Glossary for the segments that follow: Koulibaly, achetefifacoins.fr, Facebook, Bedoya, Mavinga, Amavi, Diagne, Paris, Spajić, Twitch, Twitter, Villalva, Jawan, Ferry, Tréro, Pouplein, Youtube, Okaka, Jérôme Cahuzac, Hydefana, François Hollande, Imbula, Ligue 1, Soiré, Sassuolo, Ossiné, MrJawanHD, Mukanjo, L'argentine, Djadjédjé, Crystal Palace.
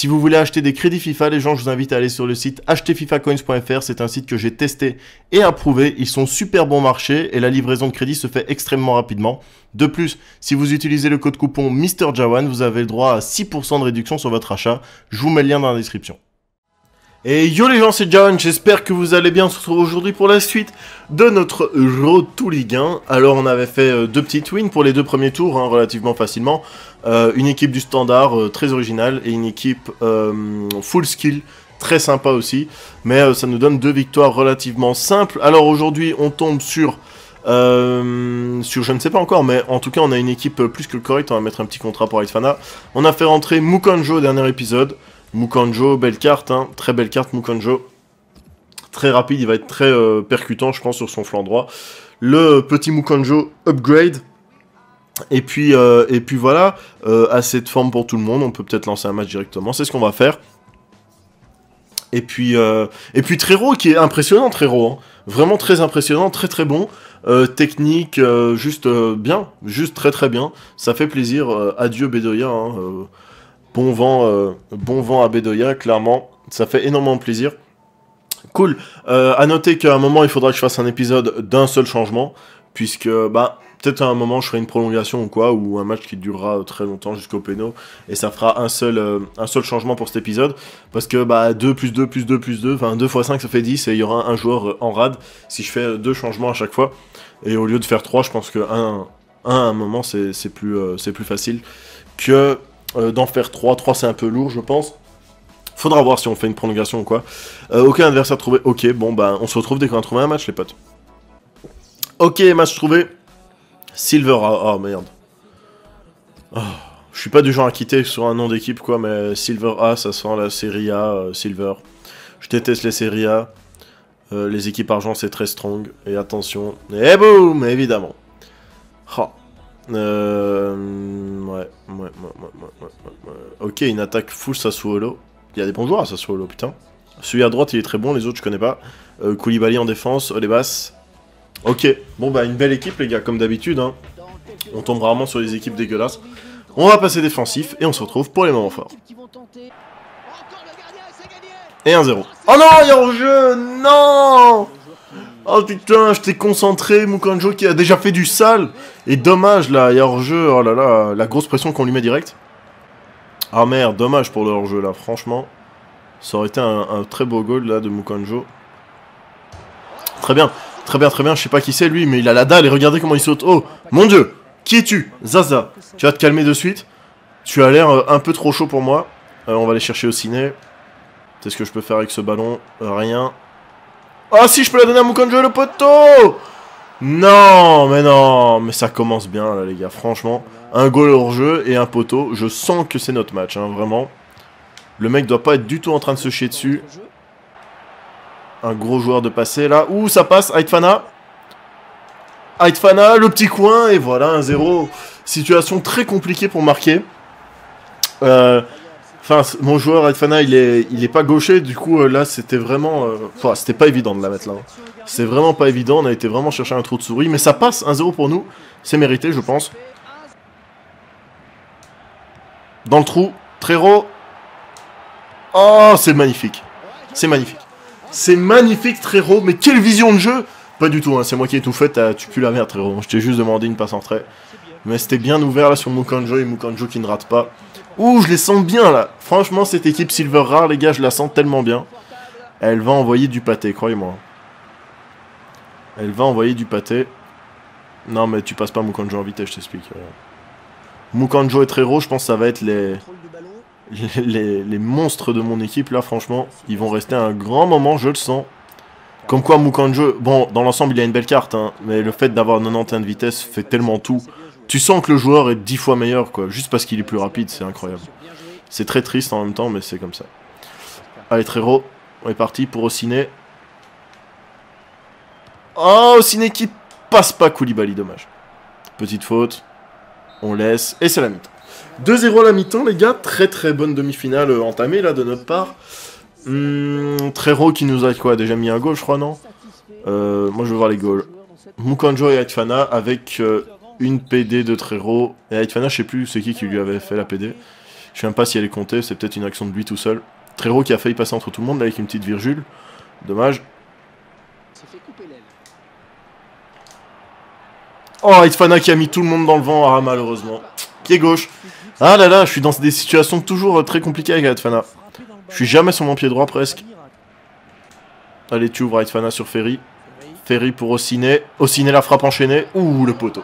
Si vous voulez acheter des crédits FIFA, les gens, je vous invite à aller sur le site achetefifacoins.fr. C'est un site que j'ai testé et approuvé. Ils sont super bon marché et la livraison de crédit se fait extrêmement rapidement. De plus, si vous utilisez le code coupon MrJawan, vous avez le droit à 6% de réduction sur votre achat. Je vous mets le lien dans la description. Et yo les gens, c'est Jawan, j'espère que vous allez bien. On se retrouve aujourd'hui pour la suite de notre Road to Ligue 1. Alors on avait fait deux petites wins pour les deux premiers tours, hein, relativement facilement. Une équipe du standard, très originale, et une équipe full skill, très sympa aussi. Mais ça nous donne deux victoires relativement simples. Alors aujourd'hui on tombe sur... je ne sais pas encore, mais en tout cas on a une équipe plus que correcte. On va mettre un petit contrat pour Aït-Fana. On a fait rentrer Mukanjo au dernier épisode. Mukanjo, belle carte, hein, très belle carte Mukanjo, très rapide, il va être très percutant je pense sur son flanc droit, le petit Mukanjo upgrade, et puis voilà, assez de forme pour tout le monde, on peut peut-être lancer un match directement, c'est ce qu'on va faire. Et puis Tréro qui est impressionnant, Tréro, hein. Vraiment très impressionnant, très bon, technique, bien, juste très bien, ça fait plaisir, adieu Bedoya, hein, bon vent à Bedoya, clairement, ça fait énormément plaisir. Cool, à noter qu'à un moment, il faudra que je fasse un épisode d'un seul changement, puisque, bah, peut-être à un moment, je ferai une prolongation ou quoi, ou un match qui durera très longtemps jusqu'au péno, et ça fera un seul changement pour cet épisode, parce que, bah, 2 + 2 + 2 + 2, enfin, 2 x 5, ça fait 10, et il y aura un joueur en rade, si je fais 2 changements à chaque fois, et au lieu de faire 3, je pense que à un moment, c'est plus facile que... d'en faire 3 c'est un peu lourd je pense. Faudra voir si on fait une prolongation ou quoi. Aucun adversaire trouvé, ok, bon bah on se retrouve dès qu'on a trouvé un match les potes. Ok, match trouvé. Silver, oh merde. Oh, je suis pas du genre à quitter sur un nom d'équipe quoi, mais Silver A, ça sent la série A, Silver. Je déteste les séries A. Les équipes argent c'est très strong, et attention, et boum, évidemment. Oh. Ouais. Ok, une attaque full Sassuolo. Il y a des bons joueurs à Sassuolo, putain. Celui à droite, il est très bon, les autres, je connais pas. Koulibaly en défense, les basses. Ok, bon, bah, une belle équipe, les gars, comme d'habitude. Hein. On tombe rarement sur les équipes dégueulasses. On va passer défensif et on se retrouve pour les moments forts. Et 1-0. Oh non, il y a hors-jeu. Non. Oh putain, je t'ai concentré, Mukanjo qui a déjà fait du sale. Et dommage là, il y a hors-jeu, oh là là, la grosse pression qu'on lui met direct. Ah merde, dommage pour le hors-jeu là, franchement. Ça aurait été un très beau goal là de Mukanjo. Très bien, je sais pas qui c'est lui, mais il a la dalle et regardez comment il saute. Oh, mon dieu, qui es-tu, Zaza? Tu vas te calmer de suite, tu as l'air un peu trop chaud pour moi. On va aller chercher au ciné. C'est ce que je peux faire avec ce ballon, rien. Ah si, je peux la donner à Mukanjo, le poteau. Non, mais non. Mais ça commence bien, là, les gars. Franchement, un goal hors-jeu et un poteau. Je sens que c'est notre match, hein, vraiment. Le mec doit pas être du tout en train de se chier dessus. Un gros joueur de passé, là. Ouh, ça passe, Hydefana. Hydefana, le petit coin, et voilà, 1-0. Situation très compliquée pour marquer. Enfin, mon joueur Hydefana, il est pas gaucher, du coup là c'était vraiment... Enfin, c'était pas évident de la mettre là. Hein. C'est vraiment pas évident, on a été vraiment chercher un trou de souris, mais ça passe, 1-0 pour nous. C'est mérité, je pense. Dans le trou, Tréro. Oh, c'est magnifique. C'est magnifique, Tréro, mais quelle vision de jeu. Pas du tout, hein, c'est moi qui ai tout fait, tu pues la merde, Tréro. Je t'ai juste demandé une passe en retrait. Mais c'était bien ouvert là sur Mukanjo, et Mukanjo qui ne rate pas. Ouh, je les sens bien là. Franchement, cette équipe Silver Rare, les gars, je la sens tellement bien. Elle va envoyer du pâté, croyez-moi. Elle va envoyer du pâté. Non, mais tu passes pas Mukanjo en vitesse, je t'explique. Mukanjo et Tréro, je pense que ça va être les monstres de mon équipe là, franchement. Ils vont rester un grand moment, je le sens. Comme quoi, Mukanjo, bon, dans l'ensemble, il a une belle carte, hein, mais le fait d'avoir 91 de vitesse fait tellement tout. Tu sens que le joueur est 10 fois meilleur, quoi, juste parce qu'il est plus rapide, c'est incroyable. C'est très triste en même temps, mais c'est comme ça. Allez, Tréro, on est parti pour Ociné. Oh, Ociné qui passe pas Koulibaly, dommage. Petite faute, on laisse, et c'est la mi-temps. 2-0 à la mi-temps, les gars, très bonne demi-finale entamée, là, de notre part. Tréro qui nous a, quoi, déjà mis un goal, je crois, non? Moi, je veux voir les goals. Mukanjo et Aït-Fana avec... une PD de Tréro. Et Aït-Fana, je sais plus c'est qui lui avait fait la PD. Je sais même pas si elle est comptée, c'est peut-être une action de lui tout seul. Tréro qui a failli passer entre tout le monde là avec une petite virgule. Dommage. Oh, Aït-Fana qui a mis tout le monde dans le vent, ah, malheureusement. Pied gauche. Ah là là, je suis dans des situations toujours très compliquées avec Aït-Fana. Je suis jamais sur mon pied droit presque. Allez, tu ouvres Aït-Fana sur Ferry. Ferry pour Ossiné. Ossiné la frappe enchaînée. Ouh, le poteau.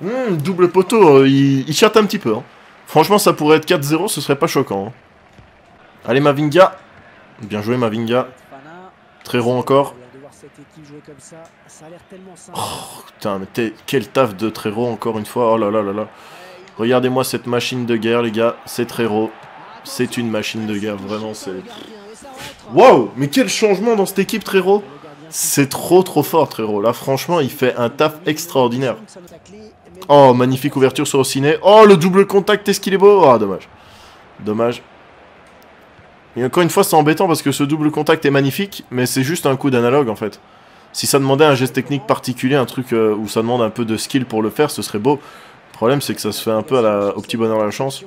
Double poteau, il chatte un petit peu. Hein. Franchement, ça pourrait être 4-0, ce serait pas choquant. Hein. Allez, Mavinga. Bien joué, Mavinga. Très rond encore. Oh, putain, mais quel taf de Tréro encore une fois. Oh là là là là. Regardez-moi cette machine de guerre, les gars. C'est Tréro. C'est une machine de guerre, vraiment. C'est. Waouh, mais quel changement dans cette équipe, Tréro. C'est trop fort, Tréro. Là, franchement, il fait un taf extraordinaire. Oh, magnifique ouverture sur Ossiné. Oh, le double contact, est-ce qu'il est beau. Oh, dommage. Dommage. Et encore une fois, c'est embêtant parce que ce double contact est magnifique, mais c'est juste un coup d'analogue en fait. Si ça demandait un geste technique particulier, un truc où ça demande un peu de skill pour le faire, ce serait beau. Le problème, c'est que ça se fait un peu au petit bonheur à la chance.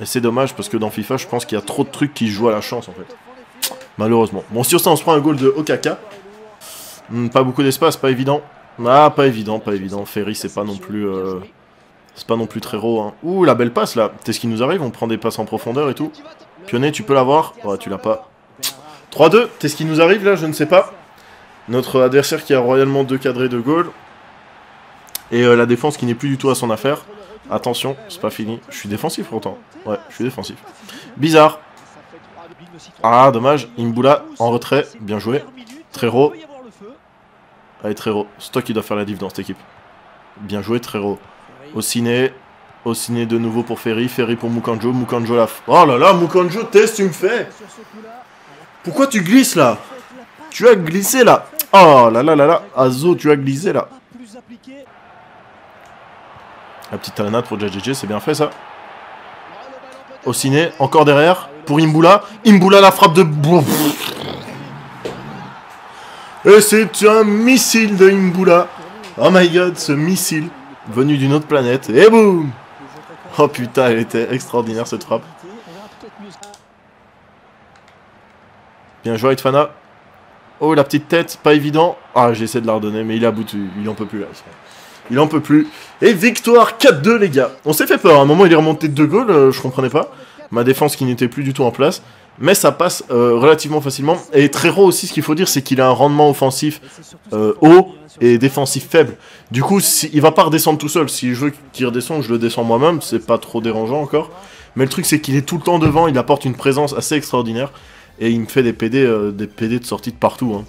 Et c'est dommage parce que dans FIFA, je pense qu'il y a trop de trucs qui jouent à la chance en fait. Malheureusement. Bon, sur ça, on se prend un goal de Okaka. Pas beaucoup d'espace, pas évident. Ah, pas évident, pas évident. Ferry, c'est pas non plus... c'est pas non plus Tréro. Hein. Ouh, la belle passe là. T'es ce qui nous arrive, on prend des passes en profondeur et tout. Pionnet, tu peux l'avoir. Oh, tu l'as pas. 3-2, t'es ce qui nous arrive là, je ne sais pas. Notre adversaire qui a royalement 2 cadrés de goal. Et la défense qui n'est plus du tout à son affaire. Attention, c'est pas fini. Je suis défensif pourtant. Ouais, je suis défensif. Bizarre. Ah, dommage. Imbula en retrait. Bien joué. Tréro. Allez, Tréro. C'est toi qui dois faire la diff dans cette équipe. Bien joué, Tréro. Ossiné. Ossiné de nouveau pour Ferry. Ferry pour Mukanjo. Mukanjo la... Oh là là, Mukanjo, test, tu me fais. Pourquoi tu glisses là? Tu as glissé là. Oh là là là là. Azo, tu as glissé là. La petite talonnade pour Djadjédjé, c'est bien fait ça. Ossiné, encore derrière. Pour Imbula. Imbula la frappe de... Et c'est un missile de Imbula. Oh my god, ce missile venu d'une autre planète. Et boum. Oh putain, elle était extraordinaire cette frappe. Bien joué Aït-Fana. Oh, la petite tête, pas évident. Ah, j'essaie de la redonner, mais il a boutu. Il en peut plus là. Il en peut plus. Et victoire 4-2, les gars. On s'est fait peur. À un moment, il est remonté de 2 goals. Je comprenais pas. Ma défense qui n'était plus du tout en place. Mais ça passe relativement facilement. Et Tréro aussi, ce qu'il faut dire, c'est qu'il a un rendement offensif haut et défensif faible. Du coup, il va pas redescendre tout seul. Si je veux qu'il redescende, je le descends moi-même. C'est pas trop dérangeant encore. Mais le truc, c'est qu'il est tout le temps devant. Il apporte une présence assez extraordinaire. Et il me fait des PD de sortie de partout. Hein.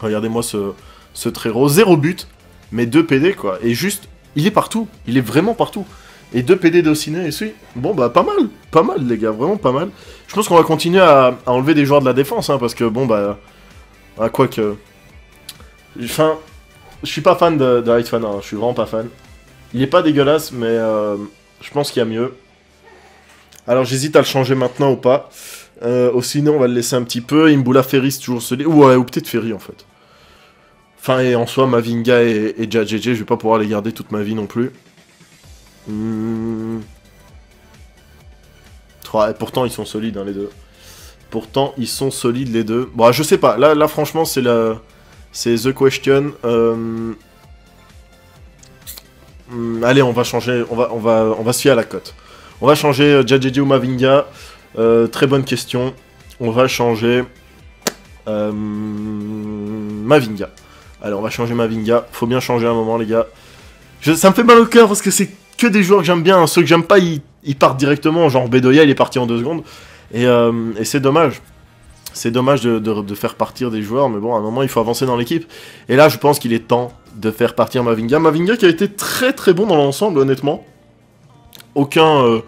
Regardez-moi ce Tréro. 0 but, mais 2 PD, quoi. Et juste, il est partout. Il est vraiment partout. Et 2 PD d'Ossiné, et celui. Bon, bah, pas mal. Pas mal, les gars. Vraiment pas mal. Je pense qu'on va continuer à enlever des joueurs de la défense, hein, parce que, bon, bah... Ah, quoi que... Enfin... Je suis pas fan de Hydefana. Hein. Je suis vraiment pas fan. Il est pas dégueulasse, mais... je pense qu'il y a mieux. Alors, j'hésite à le changer maintenant ou pas. Ossiné, on va le laisser un petit peu. Imbula, Ferry, c'est toujours celui. Ouais, ou peut-être Ferry en fait. Enfin, et en soi, Mavinga et Djadjédjé, je vais pas pouvoir les garder toute ma vie non plus. Et pourtant, ils sont solides hein, les deux. Pourtant, ils sont solides les deux. Bon, je sais pas. Là franchement, c'est la... c'est the question. Allez, on va changer. On va se fier à la cote. On va changer Djadjédjé ou Mavinga. Très bonne question. On va changer Mavinga. Allez, on va changer Mavinga. Faut bien changer à un moment, les gars. Ça me fait mal au cœur parce que c'est que des joueurs que j'aime bien. Hein. Ceux que j'aime pas, ils partent directement. Genre Bedoya, il est parti en 2 secondes. Et c'est dommage. C'est dommage de faire partir des joueurs. Mais bon, à un moment, il faut avancer dans l'équipe. Et là, je pense qu'il est temps de faire partir Mavinga. Mavinga qui a été très bon dans l'ensemble, honnêtement. Aucun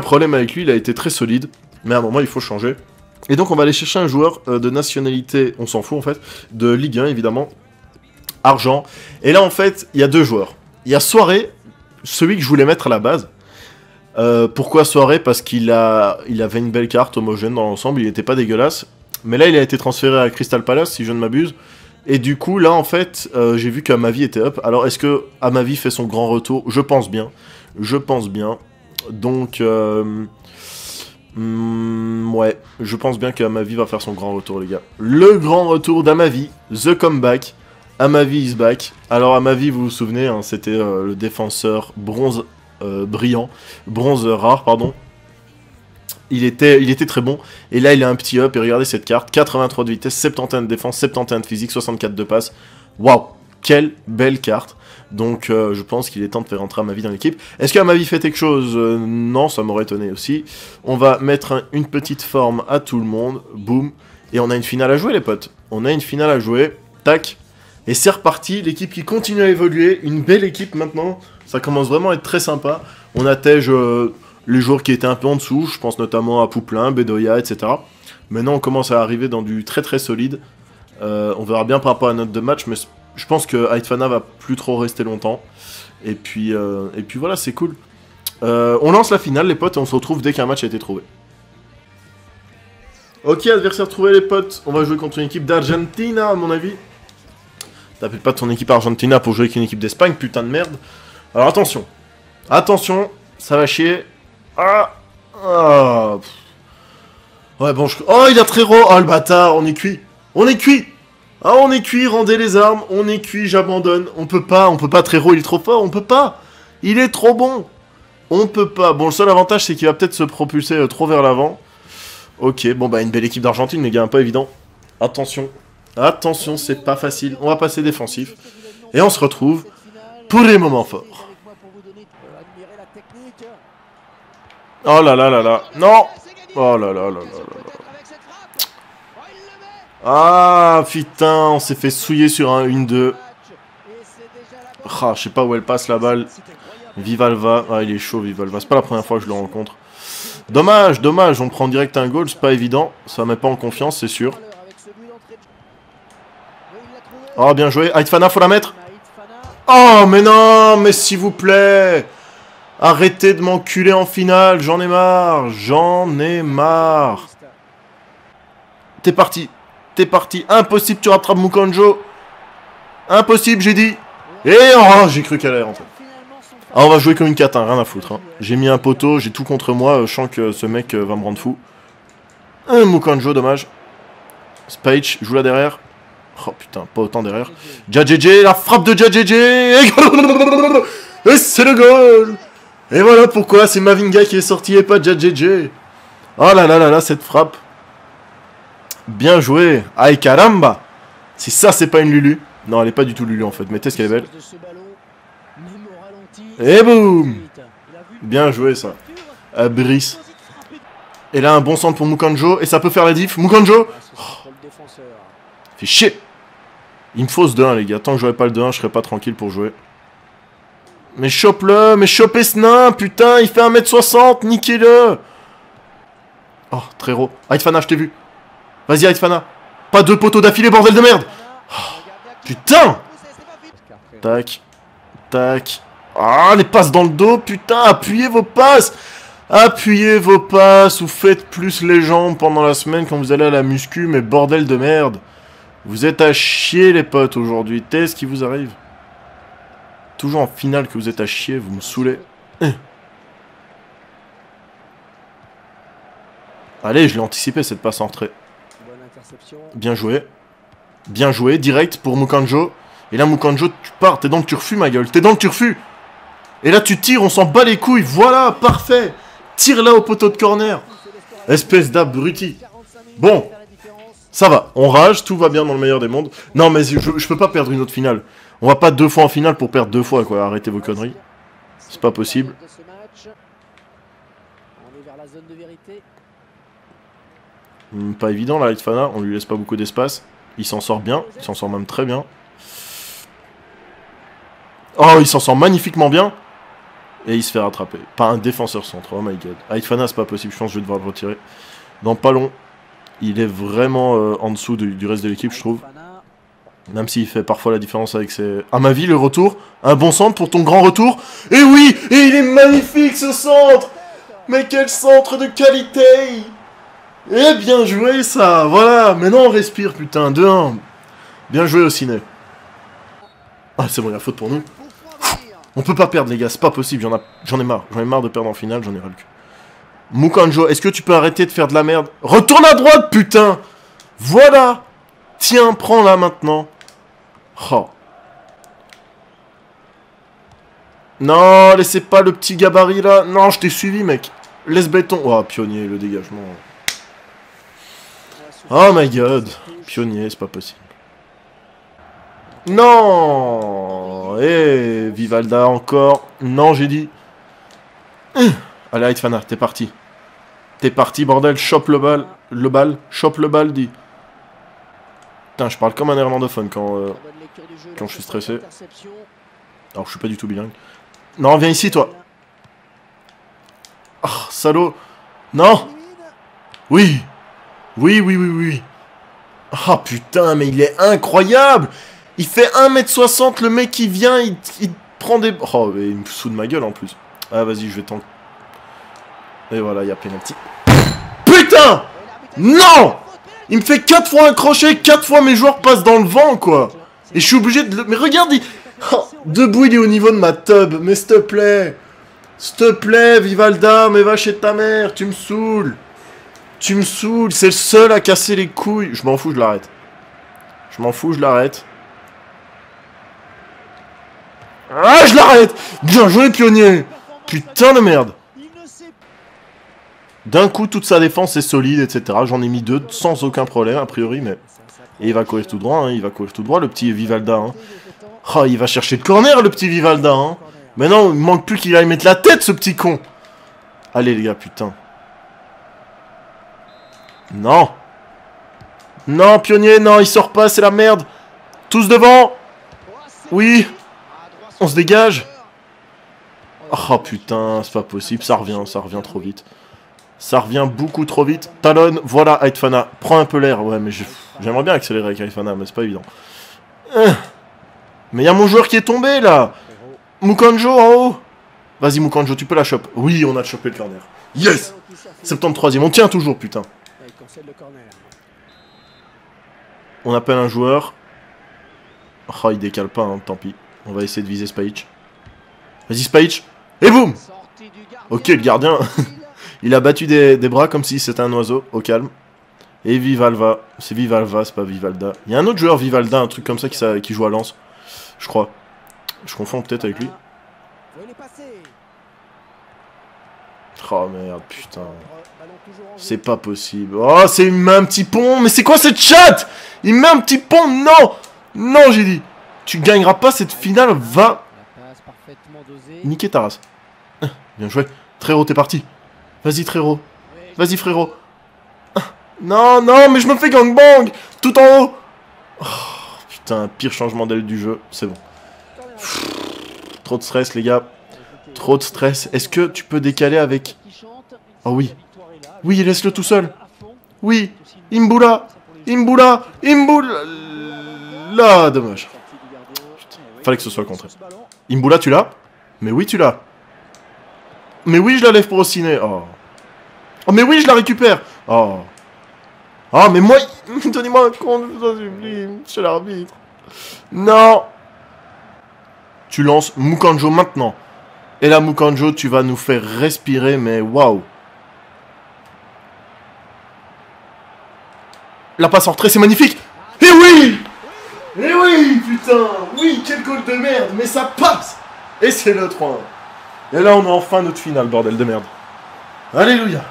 problème avec lui, il a été très solide, mais à un moment il faut changer. Et donc on va aller chercher un joueur de nationalité, on s'en fout en fait, de Ligue 1 évidemment, argent. Et là en fait, il y a 2 joueurs. Il y a Soiré, celui que je voulais mettre à la base. Pourquoi Soiré? Parce qu'il avait une belle carte homogène dans l'ensemble, il n'était pas dégueulasse. Mais là il a été transféré à Crystal Palace si je ne m'abuse. Et du coup là en fait, j'ai vu qu'Amavi était up. Alors est-ce que Amavi fait son grand retour? Je pense bien, je pense bien. Donc, ouais, je pense bien qu'Amavi va faire son grand retour, les gars. Le grand retour d'Amavi, the comeback. Amavi is back. Alors Amavi, vous vous souvenez, hein, c'était le défenseur bronze brillant, bronze rare, pardon. Il était très bon, et là il a un petit up, et regardez cette carte, 83 de vitesse, 71 de défense, 71 de physique, 64 de passe, waouh, quelle belle carte, donc je pense qu'il est temps de faire entrer Amavi dans l'équipe. Est-ce qu'Amavi fait quelque chose? Non, ça m'aurait étonné aussi. On va mettre une petite forme à tout le monde, boum, et on a une finale à jouer les potes, on a une finale à jouer, tac, et c'est reparti, l'équipe qui continue à évoluer, une belle équipe maintenant, ça commence vraiment à être très sympa, on attège... les joueurs qui étaient un peu en dessous, je pense notamment à Pouplein, Bedoya, etc. Maintenant, on commence à arriver dans du très très solide. On verra bien par rapport à notre de match, mais je pense que Aït-Fana va plus trop rester longtemps. Et puis voilà, c'est cool. On lance la finale, les potes, et on se retrouve dès qu'un match a été trouvé. Ok, adversaire trouvé, les potes. On va jouer contre une équipe d'Argentine, à mon avis. T'appelles pas ton équipe Argentina pour jouer avec une équipe d'Espagne, putain de merde. Alors attention. Attention, ça va chier. Ah, ah. Ouais bon je... Oh il a Tréro. Oh le bâtard, on est cuit. On est cuit. Ah on est cuit, rendez les armes. On est cuit, j'abandonne. On peut pas Tréro, il est trop fort, on peut pas. Il est trop bon. On peut pas. Bon le seul avantage c'est qu'il va peut-être se propulser trop vers l'avant. Ok, bon bah une belle équipe d'Argentine les gars, un peu évident. Attention. Attention, c'est pas facile. On va passer défensif. Et on se retrouve pour les moments forts. Oh là là là là. Non. Oh là là là là là. Ah putain, on s'est fait souiller sur un 1-2. Ah, je sais pas où elle passe la balle. Villalva. Ah, il est chaud Villalva. C'est pas la première fois que je le rencontre. Dommage, dommage. On prend direct un goal, c'est pas évident. Ça met pas en confiance, c'est sûr. Oh, bien joué. Aït-Fana, faut la mettre. Oh, mais non, mais s'il vous plaît. Arrêtez de m'enculer en finale, j'en ai marre, j'en ai marre. T'es parti, impossible, tu rattrapes Mukanjo. Impossible, j'ai dit. Et oh, j'ai cru qu'elle allait rentrer. Ah, on va jouer comme une catin, rien à foutre. Hein. J'ai mis un poteau, j'ai tout contre moi, je sens que ce mec va me rendre fou. Un Mukanjo, dommage. Spajić, joue là derrière. Oh putain, pas autant derrière. Djadjédjé, la frappe de Djadjédjé. Et c'est le goal. Et voilà pourquoi c'est Mavinga qui est sorti et pas Djadjédjé. Oh là là là là, cette frappe. Bien joué. Aïe caramba. Si ça, c'est pas une Lulu. Non, elle est pas du tout Lulu en fait. Mais t'es ce qu'elle est belle. Et boum. Bien joué ça. Brice. Et là, un bon centre pour Mukanjo. Et ça peut faire la diff. Mukanjo. Oh. Fait chier. Il me faut ce 2-1, les gars. Tant que j'aurai pas le 2-1, je serai pas tranquille pour jouer. Mais chope-le, mais chopez ce nain, putain, il fait 1m60, niquez-le. Oh, Tréro. Aït-Fana, je t'ai vu. Vas-y, Aït-Fana. Pas deux poteaux d'affilée, bordel de merde. Oh, putain. Tac, tac. Ah, les passes dans le dos, putain, appuyez vos passes. Appuyez vos passes ou faites plus les jambes pendant la semaine quand vous allez à la muscu, mais bordel de merde. Vous êtes à chier, les potes, aujourd'hui. Qu'est-ce qui vous arrive? Toujours en finale que vous êtes à chier, vous me saoulez. Allez, je l'ai anticipé cette passe en retrait. Bien joué. Bien joué, direct pour Mukanjo. Et là, Mukanjo, tu pars, t'es dans le turfu, ma gueule. T'es dans le turfu. Et là, tu tires, on s'en bat les couilles. Voilà, parfait. Tire là au poteau de corner. Espèce d'abruti. Bon, ça va, on rage, tout va bien dans le meilleur des mondes. Non, mais je peux pas perdre une autre finale. On va pas deux fois en finale pour perdre deux fois, quoi. Arrêtez vos conneries. C'est pas possible. Pas évident, là, Aït-Fana. On lui laisse pas beaucoup d'espace. Il s'en sort bien. Il s'en sort même très bien. Oh, il s'en sort magnifiquement bien. Et il se fait rattraper. Par un défenseur centre. Oh my god. Aït-Fana, c'est pas possible. Je pense que je vais devoir le retirer. Dans pas long. Il est vraiment en dessous du reste de l'équipe, je trouve. Même s'il fait parfois la différence avec ses... Amavi, le retour. Un bon centre pour ton grand retour. Et oui, et il est magnifique ce centre. Mais quel centre de qualité. Et bien joué ça. Voilà, maintenant on respire putain. 2-1. Bien joué au ciné. Ah c'est bon, il y a faute pour nous. On peut pas perdre, les gars, c'est pas possible. J'en ai marre de perdre en finale, j'en ai ras le cul. Mukanjo, est-ce que tu peux arrêter de faire de la merde? Retourne à droite, putain! Voilà! Tiens, prends-la maintenant. Oh. Non, laissez pas le petit gabarit, là. Non, je t'ai suivi, mec. Laisse béton. Oh, pionnier, le dégagement. Oh my god. Pionnier, c'est pas possible. Non! Eh, Vivalda encore. Non, j'ai dit. Allez, Aït-Fana, t'es parti. T'es parti, bordel. Chope le bal. Le bal. Chope le bal, dit. Putain, je parle comme un néerlandophone quand je suis stressé. Alors, je suis pas du tout bilingue. Non, viens ici, toi. Ah, oh, salaud. Non. Oui. Oui, oui, oui, oui. Ah, oh, putain, mais il est incroyable. Il fait 1m60, le mec, il vient, il prend des... Oh, mais il me fout de ma gueule, en plus. Ah, vas-y, je vais tanker. Et voilà, il y a pénalty. Putain! Non! Il me fait 4 fois un crochet, 4 fois mes joueurs passent dans le vent, quoi. Et je suis obligé de... Mais regarde, il... Oh, debout, il est au niveau de ma tub. Mais s'il te plaît. S'il te plaît, Vivalda, mais va chez ta mère. Tu me saoules. Tu me saoules. C'est le seul à casser les couilles. Je m'en fous, je l'arrête. Je m'en fous, je l'arrête. Ah, je l'arrête. Bien joué, pionnier. Putain de merde. D'un coup, toute sa défense est solide, etc. J'en ai mis 2 sans aucun problème, a priori, mais... Et il va courir tout droit, hein. Il va courir tout droit, le petit Vivalda, hein. Oh, il va chercher le corner, le petit Vivalda, hein. Mais non, il manque plus qu'il aille mettre la tête, ce petit con. Allez, les gars, putain. Non. Non, pionnier, non, il sort pas, c'est la merde. Tous devant. Oui. On se dégage. Oh, putain, c'est pas possible, ça revient trop vite. Ça revient beaucoup trop vite. Talonne, voilà, Aït-Fana. Prends un peu l'air. Ouais, mais j'aimerais bien accélérer avec Aït-Fana, mais c'est pas évident. Mais il y a mon joueur qui est tombé, là. Mukanjo, en haut. Vas-y, Mukanjo, tu peux la choper. Oui, on a chopé le corner. Yes. 73e. On tient toujours, putain. On appelle un joueur. Oh, il décale pas, hein, tant pis. On va essayer de viser Spajić. Vas-y, Spajić. Et boum. Ok, le gardien... Il a battu des bras comme si c'était un oiseau, au calme. Et Villalva, c'est Villalva, c'est pas Vivalda. Il y a un autre joueur, Vivalda, un truc comme ça qui joue à Lens, je crois. Je confonds peut-être avec lui. Oh merde, putain. C'est pas possible. Oh, il me met un petit pont. Mais c'est quoi cette chatte? Il me met un petit pont, non. Non, j'ai dit. Tu gagneras pas cette finale, va. Niquer ta race. Bien joué. Tréro, t'es parti. Vas-y, Tréro. Vas-y, frérot. Non, non, mais je me fais gangbang. Tout en haut. Oh, putain, pire changement d'aile du jeu. C'est bon. Pff, trop de stress, les gars. Trop de stress. Est-ce que tu peux décaler avec... Oh oui. Oui, laisse-le tout seul. Oui. Imbula. Imbula. Imbula. Là, dommage. Putain, fallait que ce soit contré. Imbula, tu l'as? Mais oui, tu l'as. Mais oui, je la lève pour au ciné. Oh. Oh, mais oui, je la récupère. Oh. Oh, mais moi... Donnez-moi un compte, je vous en supplie. Monsieur l'arbitre. Non. Tu lances Mukanjo maintenant. Et là, Mukanjo, tu vas nous faire respirer, mais waouh. La passe en retrait, c'est magnifique. Et oui. Et oui, putain. Oui, quel goal de merde. Mais ça passe. Et c'est le 3-1. Et là, on a enfin notre finale, bordel de merde. Alléluia.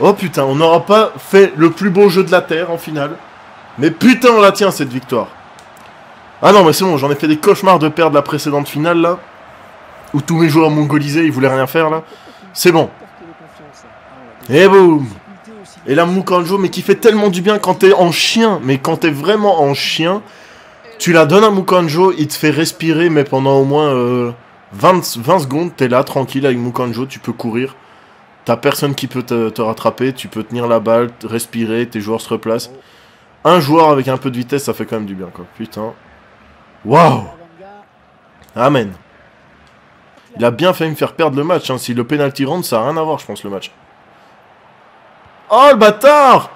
Oh putain, on n'aura pas fait le plus beau jeu de la Terre en finale. Mais putain, on la tient, cette victoire. Ah non, mais c'est bon, j'en ai fait des cauchemars de perdre la précédente finale, là. Où tous mes joueurs mongolisés, ils voulaient rien faire, là. C'est bon. Et boum. Et là, Mukanjo, mais qui fait tellement du bien quand t'es en chien. Mais quand t'es vraiment en chien... Tu la donnes à Mukanjo, il te fait respirer, mais pendant au moins 20 secondes, t'es là, tranquille, avec Mukanjo, tu peux courir. T'as personne qui peut te rattraper, tu peux tenir la balle, respirer, tes joueurs se replacent. Un joueur avec un peu de vitesse, ça fait quand même du bien, quoi. Putain. Waouh. Amen. Il a bien failli me faire perdre le match, hein. Si le penalty rentre, ça a rien à voir, je pense, le match. Oh, le bâtard.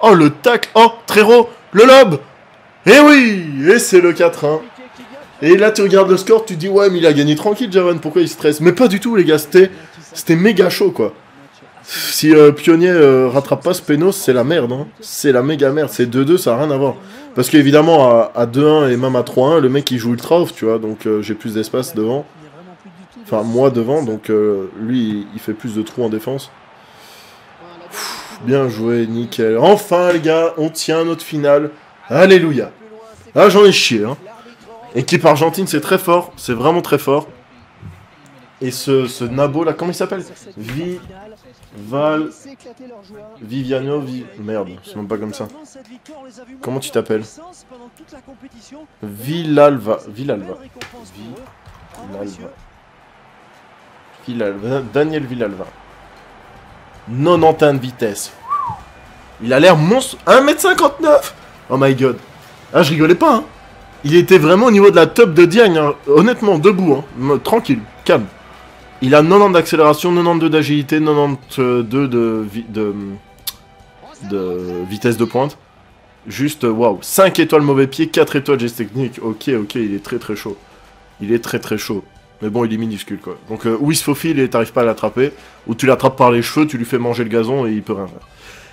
Oh, le tac. Oh, Tréro. Le lob. Et oui. Et c'est le 4-1. Et là, tu regardes le score, tu dis, ouais, mais il a gagné tranquille, Jawan, pourquoi il stresse? Mais pas du tout, les gars, c'était méga chaud, quoi. Si Pionnier rattrape pas ce péno, c'est la merde, hein. C'est la méga merde, c'est 2-2, ça a rien à voir. Parce qu'évidemment, à 2-1 et même à 3-1, le mec, il joue ultra off, tu vois, donc j'ai plus d'espace devant. Enfin, moi devant, donc lui, il fait plus de trous en défense. Pff, bien joué, nickel. Enfin, les gars, on tient notre finale. Alléluia. Ah, j'en ai chié, hein. Équipe argentine, c'est très fort, c'est vraiment très fort. Et ce nabo là, comment il s'appelle? Merde, c'est même pas comme ça. Comment tu t'appelles? Villalva. Daniel Villalva. 91 de vitesse. Il a l'air monstre. 1m59. Oh my god. Ah, je rigolais pas, hein. Il était vraiment au niveau de la top de Diagne, hein. Honnêtement, debout, hein. Tranquille, calme. Il a 90 d'accélération, 92 d'agilité, 92 de vitesse de pointe. Juste, waouh. 5 étoiles mauvais pied, 4 étoiles geste technique. Ok, il est très très chaud. Il est très très chaud. Mais bon, il est minuscule, quoi. Donc, où il se faufile et t'arrives pas à l'attraper, ou tu l'attrapes par les cheveux, tu lui fais manger le gazon et il peut rien faire.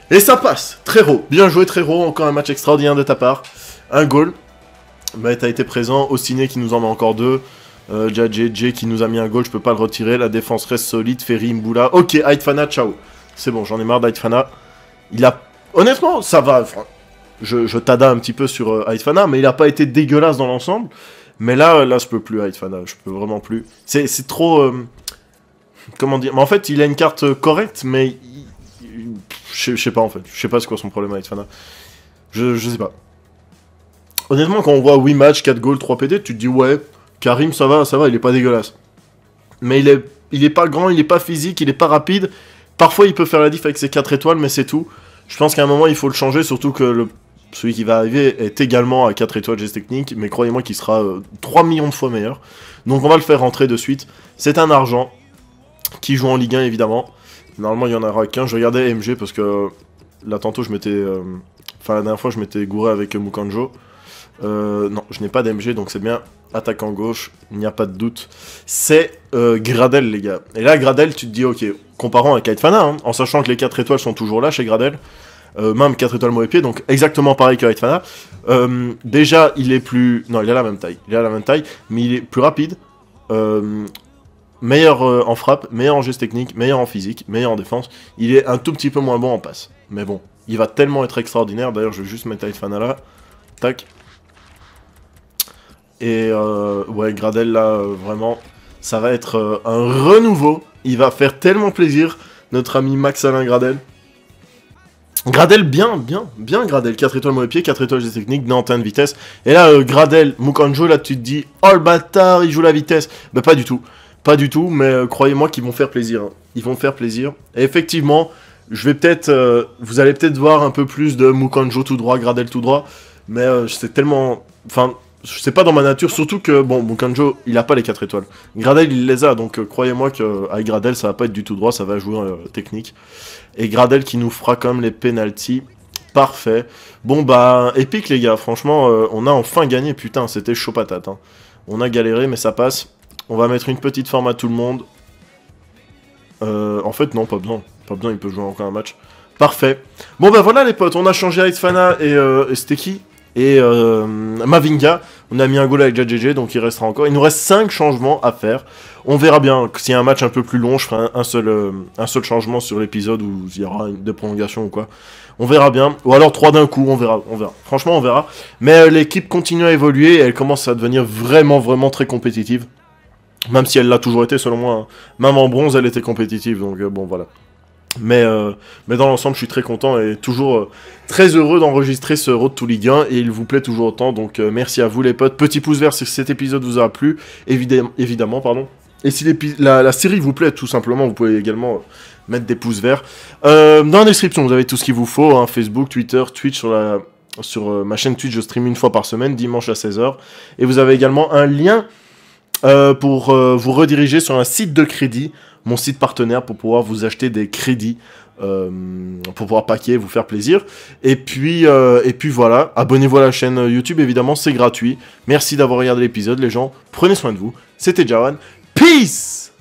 Et ça passe. Tréro. Bien joué, Tréro. Encore un match extraordinaire de ta part. Un goal. Mais t'as été présent. Ostiné qui nous en met encore deux. Djadjédjé qui nous a mis un goal. Je peux pas le retirer. La défense reste solide. Ferry, Imbula. Ok, Aït-Fana, ciao. C'est bon, j'en ai marre d'Aït-Fana. Il a... Honnêtement, ça va. Enfin, je tada un petit peu sur Aït-Fana, mais il a pas été dégueulasse dans l'ensemble. Mais là, je peux plus, Hydefana, je peux vraiment plus. C'est trop... comment dire... Mais en fait, il a une carte correcte, mais... Je sais pas, en fait. Je sais pas c'est quoi son problème à Hydefana. Je sais pas. Honnêtement, quand on voit 8 matchs, 4 goals, 3 PD, tu te dis, ouais, Karim, ça va, il est pas dégueulasse. Mais il est pas grand, il est pas physique, il est pas rapide. Parfois, il peut faire la diff avec ses 4 étoiles, mais c'est tout. Je pense qu'à un moment, il faut le changer, surtout que celui qui va arriver est également à 4 étoiles geste technique, mais croyez-moi qu'il sera 3 millions de fois meilleur. Donc on va le faire rentrer de suite. C'est un argent qui joue en Ligue 1, évidemment. Normalement, il n'y en aura qu'un. Je regardais MG parce que là, tantôt, je m'étais... Enfin, la dernière fois, je m'étais gouré avec Mukanjo. Non, je n'ai pas d'MG, donc c'est bien attaquant gauche. Il n'y a pas de doute. C'est Gradel, les gars. Et là, Gradel, tu te dis, ok, comparant à Aït-Fana, hein, en sachant que les 4 étoiles sont toujours là chez Gradel. Même 4 étoiles mauvais pied, donc exactement pareil que Hydefana. Déjà, il est plus... Non, il a la même taille. Il a la même taille, mais il est plus rapide. Meilleur en frappe, meilleur en geste technique, meilleur en physique, meilleur en défense. Il est un tout petit peu moins bon en passe. Mais bon, il va tellement être extraordinaire. D'ailleurs, je vais juste mettre Hydefana là. Tac. Et ouais, Gradel là, vraiment, ça va être un renouveau. Il va faire tellement plaisir, notre ami Max-Alain Gradel. Gradel, bien Gradel, 4 étoiles mauvais pied, 4 étoiles de technique, Nantin de vitesse. Et là, Gradel, Mukanjo, là tu te dis, oh le bâtard, il joue la vitesse. Bah pas du tout, mais croyez-moi qu'ils vont faire plaisir, hein. Ils vont faire plaisir. Et effectivement, je vais peut-être, vous allez peut-être voir un peu plus de Mukanjo tout droit, Gradel tout droit. Mais c'est tellement, enfin, c'est pas dans ma nature, surtout que, bon, Mukanjo, il a pas les 4 étoiles. Gradel, il les a, donc croyez-moi qu'avec Gradel, ça va pas être du tout droit, ça va jouer technique. Et Gradel qui nous fera quand même les pénalties. Parfait. Bon, bah, épique, les gars. Franchement, on a enfin gagné. Putain, c'était chaud patate, hein. On a galéré, mais ça passe. On va mettre une petite forme à tout le monde. En fait, non, pas besoin. Pas besoin, il peut jouer encore un match. Parfait. Bon, bah, voilà, les potes. On a changé Hydefana et c'était qui ? Et Mavinga, on a mis un goal avec Djadjédjé, donc il restera encore. Il nous reste 5 changements à faire. On verra bien, s'il y a un match un peu plus long, je ferai un seul changement sur l'épisode où il y aura des prolongations ou quoi. On verra bien, ou alors 3 d'un coup, on verra. Franchement, on verra. Mais l'équipe continue à évoluer et elle commence à devenir vraiment très compétitive. Même si elle l'a toujours été, selon moi, hein. Même en bronze, elle était compétitive, donc bon, voilà. Mais dans l'ensemble, je suis très content et toujours très heureux d'enregistrer ce Road to Ligue 1 et il vous plaît toujours autant, donc merci à vous les potes. Petit pouce vert si cet épisode vous aura plu, évidemment, pardon. Et si la série vous plaît, tout simplement, vous pouvez également mettre des pouces verts. Dans la description, vous avez tout ce qu'il vous faut, hein, Facebook, Twitter, Twitch, sur ma chaîne Twitch, je stream une fois par semaine, dimanche à 16h. Et vous avez également un lien pour vous rediriger sur un site de crédit mon site partenaire pour pouvoir vous acheter des crédits, pour pouvoir paquer, vous faire plaisir. Et puis voilà, abonnez-vous à la chaîne YouTube, évidemment, c'est gratuit. Merci d'avoir regardé l'épisode, les gens. Prenez soin de vous. C'était Jawan. Peace!